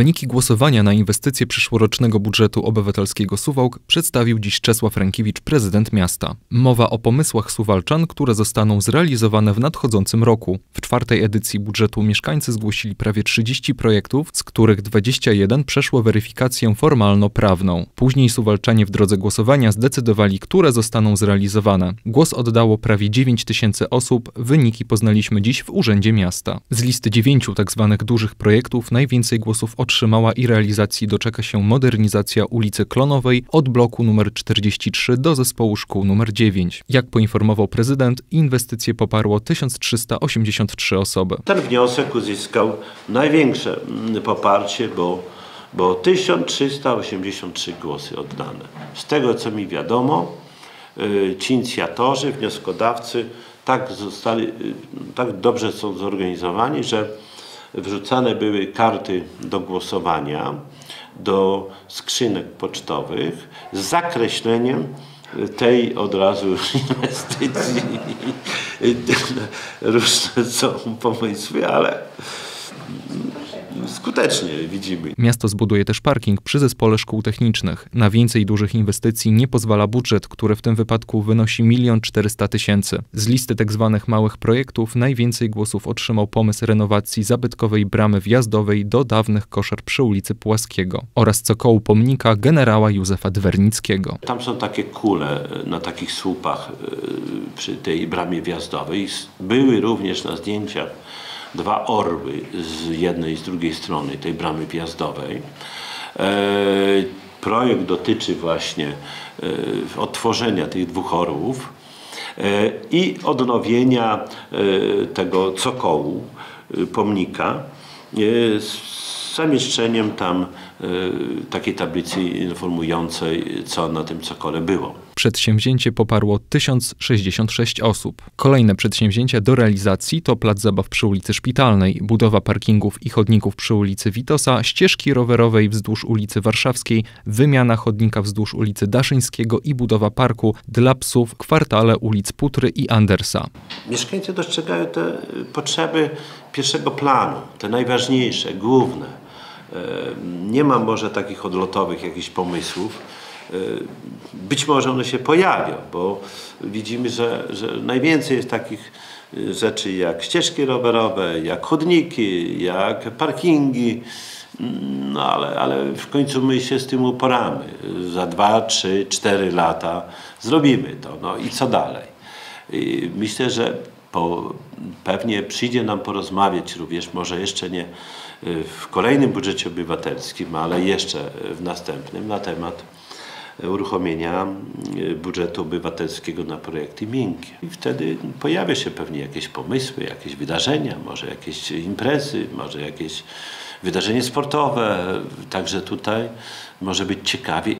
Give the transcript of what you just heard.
Wyniki głosowania na inwestycje przyszłorocznego budżetu obywatelskiego Suwałk przedstawił dziś Czesław Renkiewicz, prezydent miasta. Mowa o pomysłach suwalczan, które zostaną zrealizowane w nadchodzącym roku. W czwartej edycji budżetu mieszkańcy zgłosili prawie 30 projektów, z których 21 przeszło weryfikację formalno-prawną. Później suwalczanie w drodze głosowania zdecydowali, które zostaną zrealizowane. Głos oddało prawie 9 tysięcy osób, wyniki poznaliśmy dziś w Urzędzie Miasta. Z listy 9 tzw. dużych projektów najwięcej głosów otrzymała i realizacji doczeka się modernizacja ulicy Klonowej od bloku nr 43 do Zespołu Szkół nr 9. Jak poinformował prezydent, inwestycje poparło 1383 osoby. Ten wniosek uzyskał największe poparcie, bo 1383 głosy oddane. Z tego, co mi wiadomo, ci inicjatorzy, wnioskodawcy tak dobrze są zorganizowani, że wrzucane były karty do głosowania do skrzynek pocztowych z zakreśleniem tej od razu inwestycji. Różne są pomysły, ale skutecznie widzimy. Miasto zbuduje też parking przy Zespole Szkół Technicznych. Na więcej dużych inwestycji nie pozwala budżet, który w tym wypadku wynosi 1 400 000. Z listy tzw. małych projektów najwięcej głosów otrzymał pomysł renowacji zabytkowej bramy wjazdowej do dawnych koszer przy ulicy Pułaskiego oraz cokołu pomnika generała Józefa Dwernickiego. Tam są takie kule na takich słupach przy tej bramie wjazdowej. Były również na zdjęciach dwa orły z jednej i z drugiej strony tej bramy wjazdowej. Projekt dotyczy właśnie odtworzenia tych dwóch orłów i odnowienia tego cokołu pomnika z zamieszczeniem tam takiej tablicy informującej, co na tym cokole było. Przedsięwzięcie poparło 1066 osób. Kolejne przedsięwzięcia do realizacji to plac zabaw przy ulicy Szpitalnej, budowa parkingów i chodników przy ulicy Witosa, ścieżki rowerowej wzdłuż ulicy Warszawskiej, wymiana chodnika wzdłuż ulicy Daszyńskiego i budowa parku dla psów w kwartale ulic Putry i Andersa. Mieszkańcy dostrzegają te potrzeby pierwszego planu, te najważniejsze, główne. Nie ma może takich odlotowych jakichś pomysłów. Być może one się pojawią, bo widzimy, że najwięcej jest takich rzeczy jak ścieżki rowerowe, jak chodniki, jak parkingi, no ale w końcu my się z tym uporamy. Za 2, 3, 4 lata zrobimy to, no i co dalej? I myślę, że pewnie przyjdzie nam porozmawiać również, może jeszcze nie w kolejnym budżecie obywatelskim, ale jeszcze w następnym, na temat uruchomienia budżetu obywatelskiego na projekty miękkie. I wtedy pojawia się pewnie jakieś pomysły, jakieś wydarzenia, może jakieś imprezy, może jakieś wydarzenie sportowe. Także tutaj może być ciekawie